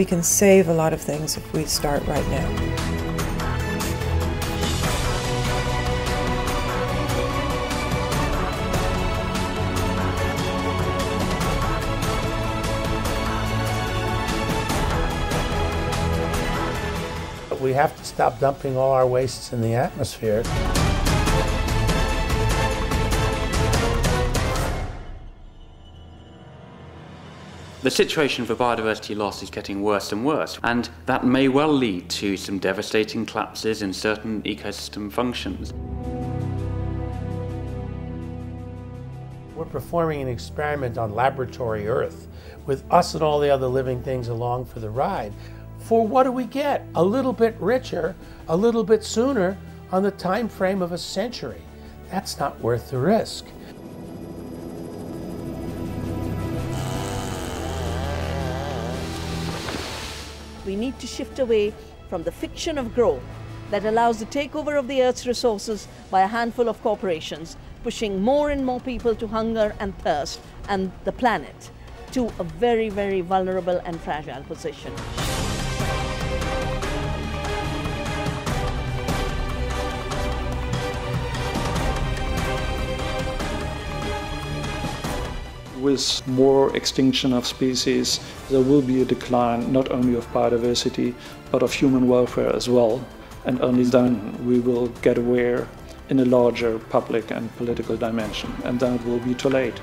We can save a lot of things if we start right now. We have to stop dumping all our wastes in the atmosphere. The situation for biodiversity loss is getting worse and worse, and that may well lead to some devastating collapses in certain ecosystem functions. We're performing an experiment on laboratory Earth with us and all the other living things along for the ride. For what do we get? A little bit richer, a little bit sooner, on the time frame of a century. That's not worth the risk. We need to shift away from the fiction of growth that allows the takeover of the Earth's resources by a handful of corporations, pushing more and more people to hunger and thirst and the planet to a very, very vulnerable and fragile position. With more extinction of species, there will be a decline not only of biodiversity, but of human welfare as well. And only then we will get aware in a larger public and political dimension, and then it will be too late.